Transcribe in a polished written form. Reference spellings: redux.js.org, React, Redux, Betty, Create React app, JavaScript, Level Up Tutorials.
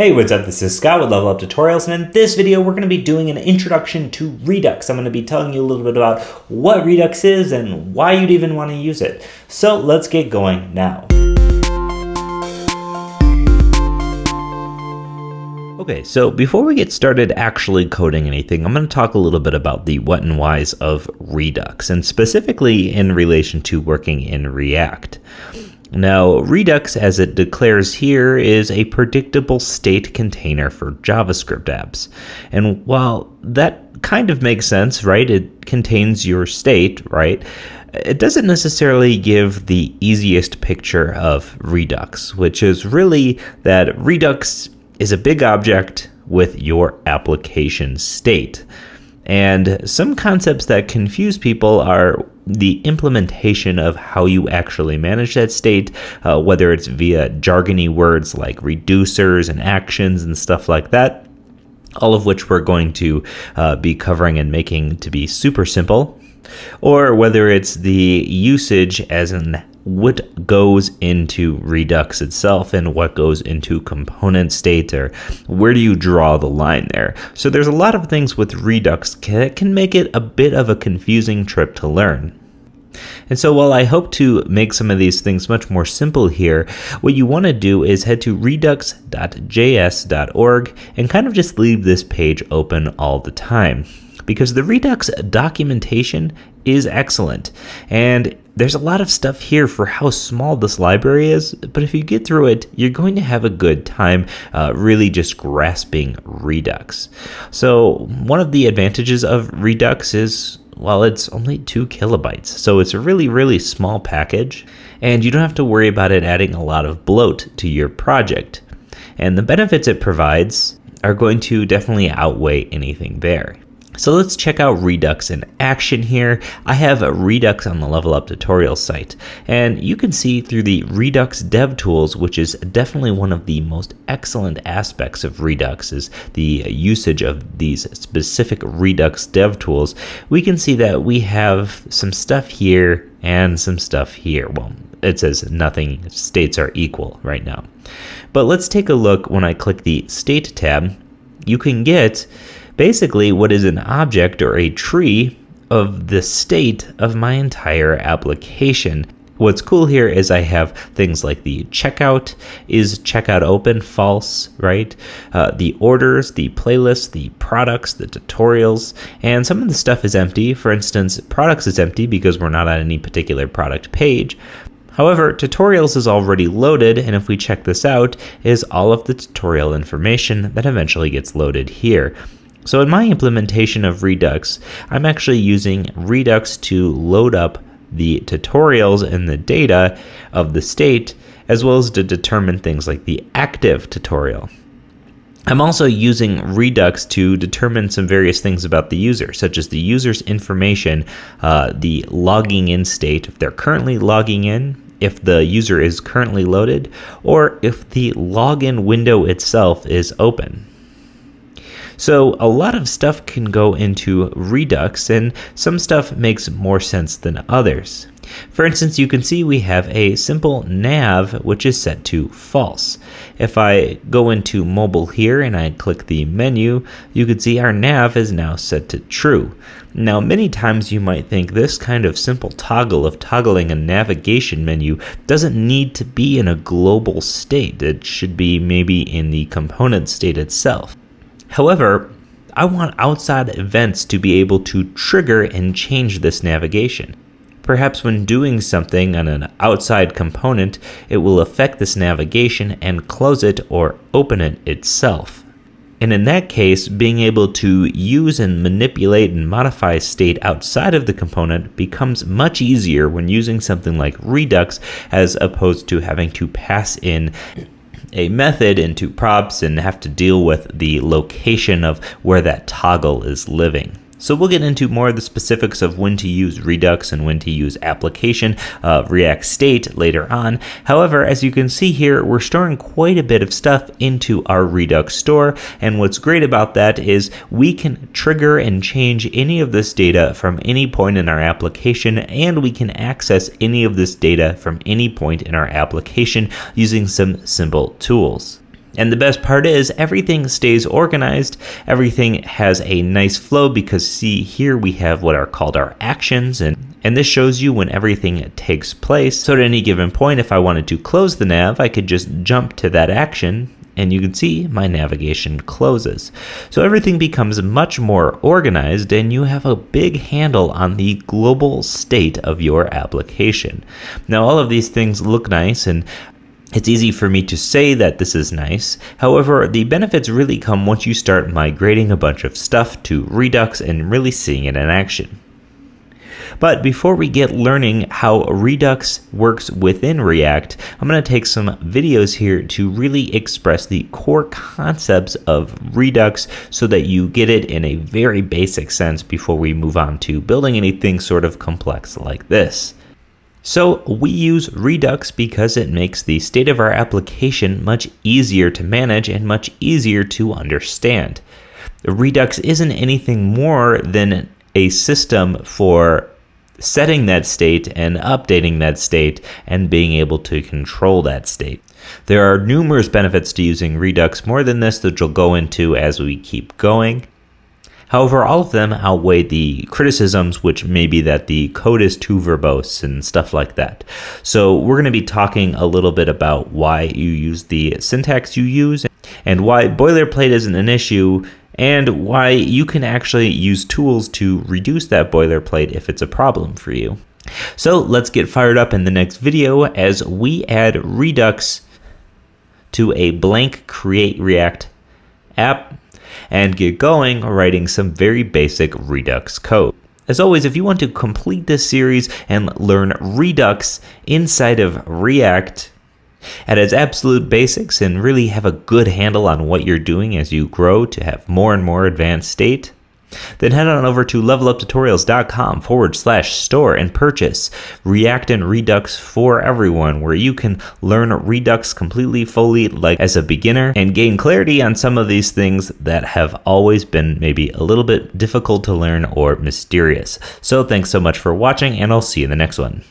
Hey, what's up? This is Scott with Level Up Tutorials, and in this video we're going to be doing an introduction to Redux. I'm going to be telling you a little bit about what Redux is and why you'd even want to use it. So let's get going now. Okay, so before we get started actually coding anything, I'm going to talk a little bit about the what and whys of Redux, and specifically in relation to working in React. Now, Redux, as it declares here, is a predictable state container for JavaScript apps. And while that kind of makes sense, right? It contains your state, right? It doesn't necessarily give the easiest picture of Redux, which is really that Redux is a big object with your application state. And some concepts that confuse people are the implementation of how you actually manage that state, whether it's via jargony words like reducers and actions and stuff like that, all of which we're going to be covering and making to be super simple, or whether it's the usage as in what goes into Redux itself and what goes into component state, or where do you draw the line there. So there's a lot of things with Redux that can make it a bit of a confusing trip to learn. And so while I hope to make some of these things much more simple here, what you want to do is head to redux.js.org and kind of just leave this page open all the time, because the Redux documentation is excellent. And there's a lot of stuff here for how small this library is, but if you get through it, you're going to have a good time really just grasping Redux. So one of the advantages of Redux is, well, it's only 2 kilobytes. So it's a really, really small package, and you don't have to worry about it adding a lot of bloat to your project. And the benefits it provides are going to definitely outweigh anything there. So let's check out Redux in action here. I have a Redux on the Level Up Tutorial site, and you can see through the Redux dev tools, which is definitely one of the most excellent aspects of Redux is the usage of these specific Redux dev tools. We can see that we have some stuff here and some stuff here. Well, it says nothing, states are equal right now. But let's take a look. When I click the state tab, you can get basically what is an object or a tree of the state of my entire application. What's cool here is I have things like the checkout. Is checkout open? False, right? The orders, the playlist, the products, the tutorials, and some of the stuff is empty. For instance, products is empty because we're not on any particular product page. However, tutorials is already loaded, and if we check this out, is all of the tutorial information that eventually gets loaded here. So in my implementation of Redux, I'm actually using Redux to load up the tutorials and the data of the state, as well as to determine things like the active tutorial. I'm also using Redux to determine some various things about the user, such as the user's information, the logging in state, if they're currently logging in, if the user is currently loaded, or if the login window itself is open. So a lot of stuff can go into Redux, and some stuff makes more sense than others. For instance, you can see we have a simple nav, which is set to false. If I go into mobile here and I click the menu, you can see our nav is now set to true. Now, many times you might think this kind of simple toggle of toggling a navigation menu doesn't need to be in a global state. It should be maybe in the component state itself. However, I want outside events to be able to trigger and change this navigation. Perhaps when doing something on an outside component, it will affect this navigation and close it or open it itself. And in that case, being able to use and manipulate and modify state outside of the component becomes much easier when using something like Redux, as opposed to having to pass in a method into props and have to deal with the location of where that toggle is living. So we'll get into more of the specifics of when to use Redux and when to use application React state later on. However, as you can see here, we're storing quite a bit of stuff into our Redux store. And what's great about that is we can trigger and change any of this data from any point in our application, and we can access any of this data from any point in our application using some simple tools. And the best part is everything stays organized. Everything has a nice flow because see here we have what are called our actions, and this shows you when everything takes place. So at any given point, if I wanted to close the nav, I could just jump to that action and you can see my navigation closes. So everything becomes much more organized and you have a big handle on the global state of your application. Now all of these things look nice and it's easy for me to say that this is nice. However, the benefits really come once you start migrating a bunch of stuff to Redux and really seeing it in action. But before we get learning how Redux works within React, I'm going to take some videos here to really express the core concepts of Redux so that you get it in a very basic sense before we move on to building anything sort of complex like this. So we use Redux because it makes the state of our application much easier to manage and much easier to understand. Redux isn't anything more than a system for setting that state and updating that state and being able to control that state. There are numerous benefits to using Redux, more than this that you'll go into as we keep going. However, all of them outweigh the criticisms, which may be that the code is too verbose and stuff like that. So we're going to be talking a little bit about why you use the syntax you use and why boilerplate isn't an issue and why you can actually use tools to reduce that boilerplate if it's a problem for you. So let's get fired up in the next video as we add Redux to a blank Create React app and get going writing some very basic Redux code. As always, if you want to complete this series and learn Redux inside of React at its absolute basics and really have a good handle on what you're doing as you grow to have more and more advanced state, then head on over to leveluptutorials.com/store and purchase React and Redux for Everyone, where you can learn Redux completely, fully, like as a beginner, and gain clarity on some of these things that have always been maybe a little bit difficult to learn or mysterious. So thanks so much for watching, and I'll see you in the next one.